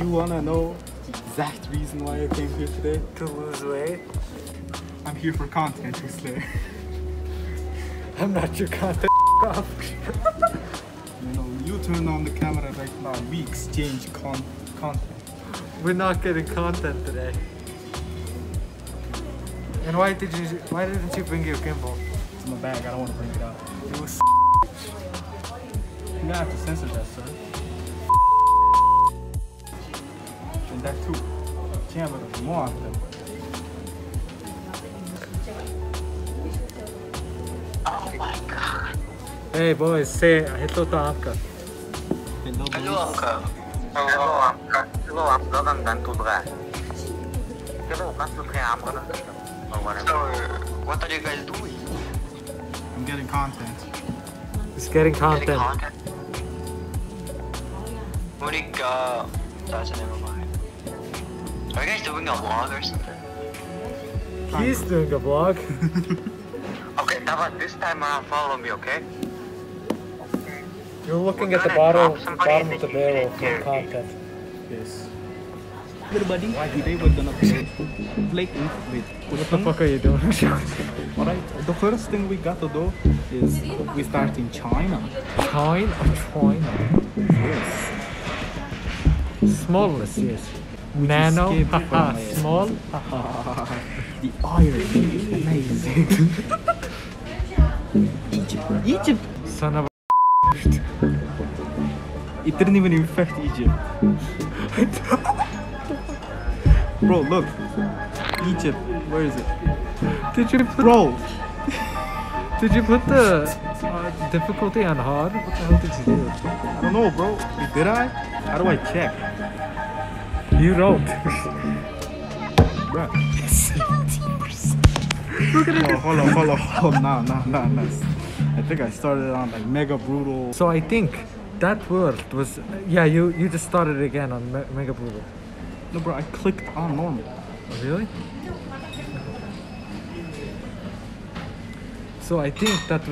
you wanna know the exact reason why I came here today? To lose weight. I'm here for content, you slay. I'm not your content, off. You know, you turn on the camera right now, we exchange content. We're not getting content today. And why didn't you bring your gimbal? It's in the bag, I don't want to bring it out. It was You're gonna have to censor that, sir. And that too. Camera, more often. Oh my god. Hey boys, say hello to Amka. Hello Amka. Hello Amka. Hello Amka. Hello Amka. Hello Amka. So, what are you guys doing? I'm getting content. It's getting content. Monica, that's never mind. Are you guys doing a vlog or something? He's doing a vlog. Okay, Tava, this time around, follow me, okay? You're looking at the bottom of the barrel for content. Yes. Everybody, today we're gonna play Flake It with What the fuck are you doing? Alright, the first thing we gotta do is we start in China. China? Yes. Smallest, yes. We nano, haha, small, haha. The irony is amazing. Egypt! Son of a It didn't even infect Egypt. Bro, look. Egypt. Where is it? Did you put... Bro! Did you put the difficulty on hard? What the hell did you do? I don't know, bro. Did I? How do I check? You wrote. Bro. It's 17%. Look at it. Hold on. Nah. I think I started on like Mega Brutal. So I think that word was... Yeah, you just started again on Mega Brutal. No, bro, I clicked on normal. Really? So I think that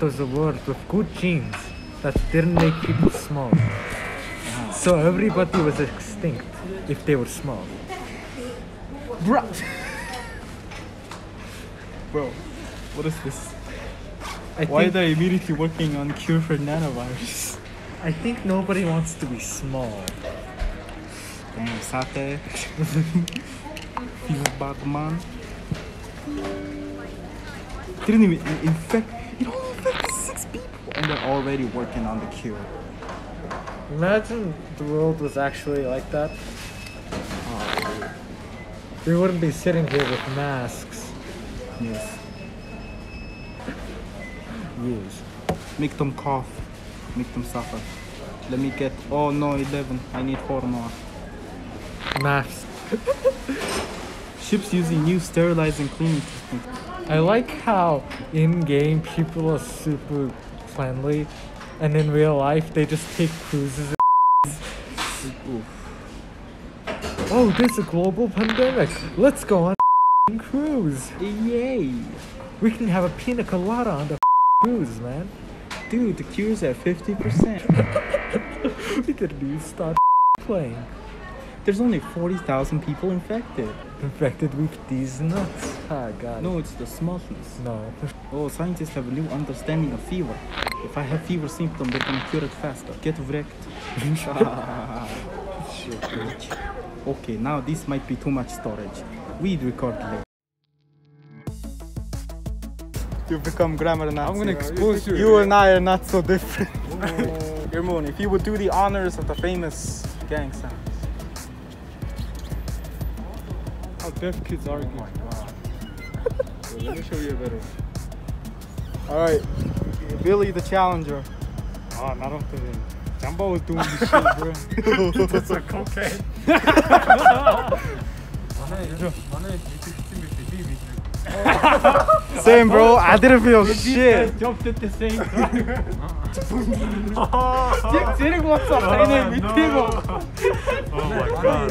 was a word with good genes that didn't make people small. Wow. So everybody was extinct if they were small. Bro, what is this? Why are they immediately working on cure for nanovirus? I think nobody wants to be small. Damn, satay. He's Batman. Didn't even infect. It only infected 6 people. And they're already working on the cure. Imagine the world was actually like that. Oh. We wouldn't be sitting here with masks. Yes. Yes. Make them cough. Make them suffer. Let me get. Oh no, 11. I need 4 more. Maths. Ships using new sterilizing cleaning technique. I like how in-game people are super friendly, and in real life they just take cruises and Oh, there's a global pandemic. Let's go on a cruise. Yay. We can have a pina colada on the cruise, man. Dude, the cure's at 50%. We didn't even start playing. There's only 40,000 people infected. Infected with these nuts? Ah, God. No, it's the smartness. No. Oh, scientists have a new understanding of fever. If I have fever symptoms, they're gonna cure it faster. Get wrecked. Shit, bitch. Okay, now this might be too much storage. We'd record later. You've become grammar Nazi. I'm gonna expose you. You and I are not so different. Irmon, if you would do the honors of the famous gang sound. How deaf kids are. Oh my god. Wait, let me show you a better one. Alright, Billy the Challenger. Ah, I don't think Jumbo was doing this shit, bro. That's a cocaine. Same, bro. I didn't feel shit. Jumped at the same time. Oh my god.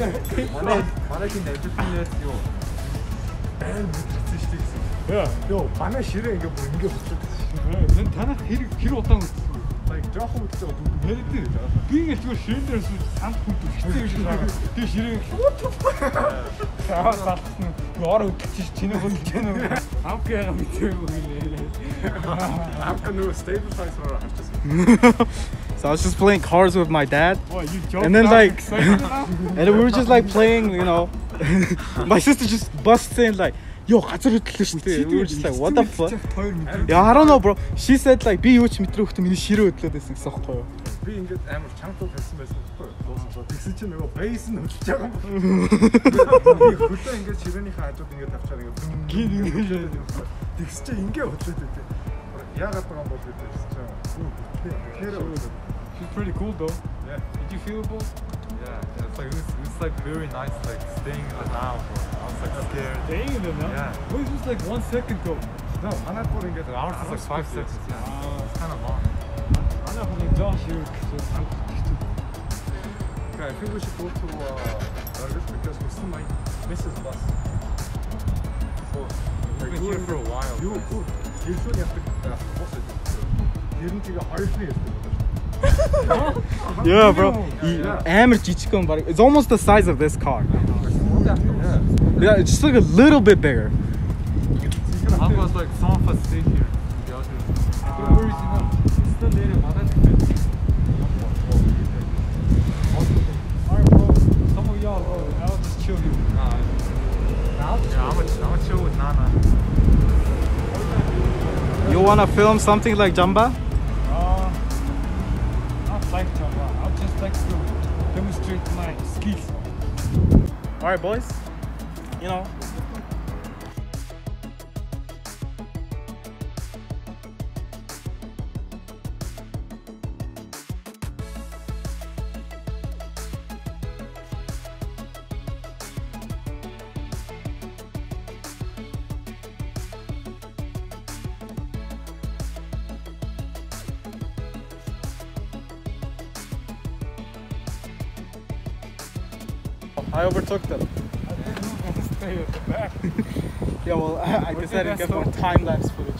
야, 너 바나 싫어 이게 뭔 게 없어. 난 단아 길었다고. I'm gonna do a stabilizer or after. So I was just playing cars with my dad. Boy, you joking? And then like, and we were just like playing, you know. My sister just busts in like, yo, we were just like, what the fuck? Yeah, I don't know, bro. She said like, be huge metro to me, she wrote this and so cool. Being good, I'm a chunk of this message. This is a base. No, she's pretty cool though. Yeah. Did you feel cool? Yeah, it's like it's like very nice, like staying in the now, bro. I was like scared. Staying in the now? Yeah. It was just like 1 second ago. No, I'm not putting it. Ours is like 5 seconds. Yeah. It's kind of long. I'm not putting down here. Okay, I think we should go to Burgers because we still might miss the bus. So we've been here for a while. You could. You should have to watch it. You didn't take a hard place. Yeah, bro. It's almost the size of this car. Yeah, it's just like a little bit bigger. How about like some of us stay here? Alright, bro. Some of y'all, bro. I'll just chill you. I'll chill with Nana. You wanna film something like Jamba? I'd just like to demonstrate my skills. Alright, boys, you know. I overtook them. I didn't know I was gonna stay at the back. Yeah, well, I decided to get more time-lapse footage.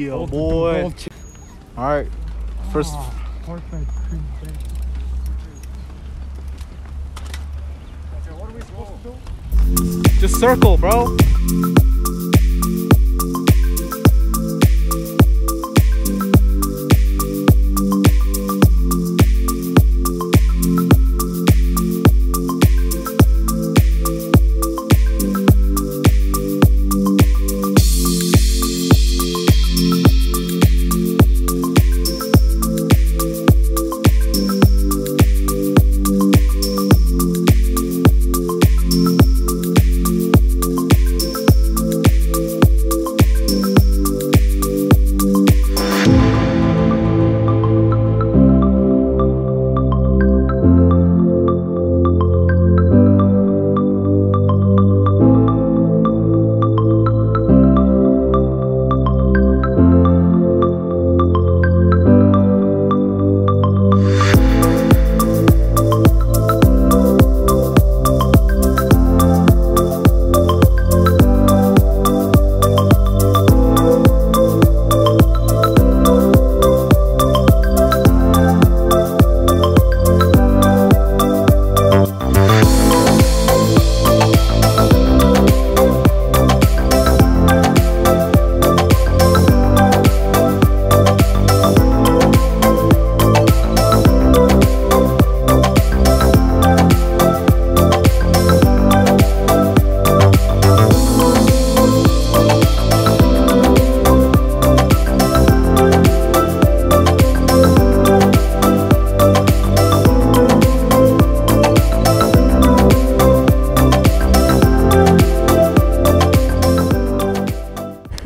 Yeah, boy. Alright, first. Perfect. What are we supposed to do? Just circle, bro.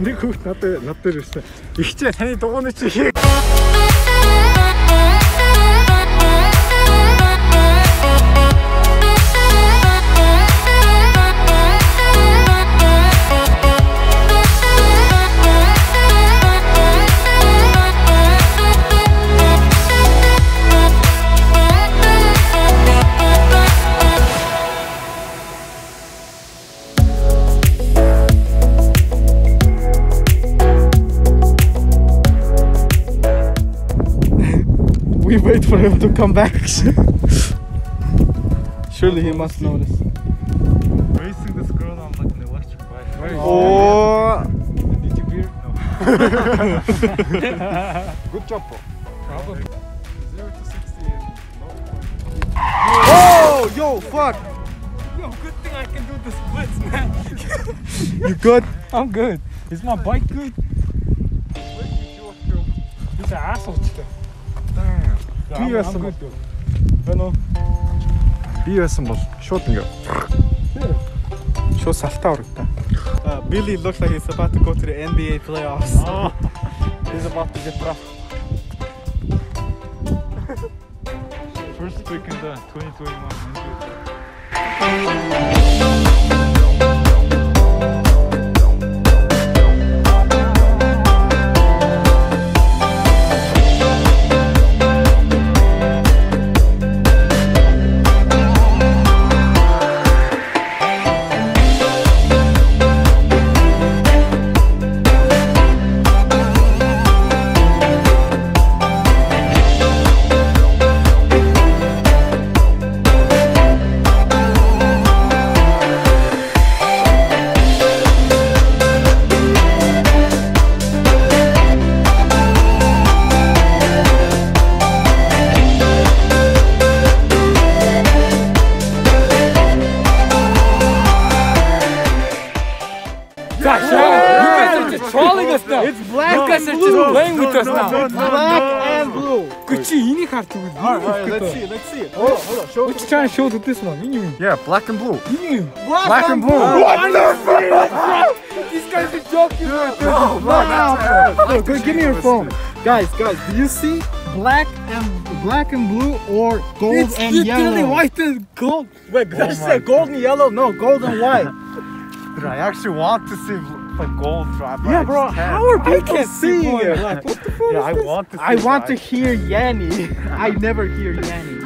미국 라떼를 진짜 이제 혜니 또 오늘 지 We wait for him to come back. Surely he must notice. Racing this girl on like an electric bike. Oh! Did you beer? No. Good job, bro. Probably. 0 to 60. Oh! Yo, fuck! Yo, good thing I can do the splits, man. You good? I'm good. Is my bike good? He's an asshole today. I'm good. Bueno. Би байсан бол шууд ингээ. Шууд салтаа урагдаа. Billy looks like he's about to go to the NBA playoffs. Oh. He's about to get rough. First pick in the 2021. It's black and blue. Alright, let's see. Hold on, show me. What you trying to show to this one? Yeah, black and blue. Black and blue. What the fuck? These guys are joking. No, black. Look, give me your phone. Guys, do you see black and blue or gold and yellow? It's literally white and gold. Wait, did I say gold and yellow? No, gold and white. Dude, I actually want to see blue. Like gold trap. Yeah, bro. How are people seeing it? What the fuck? Yeah, I want to. I want to hear Yanni. I never hear Yanni.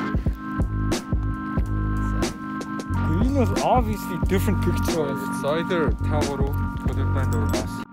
Green was obviously different picture. It's either Tauro, Codepland, or us.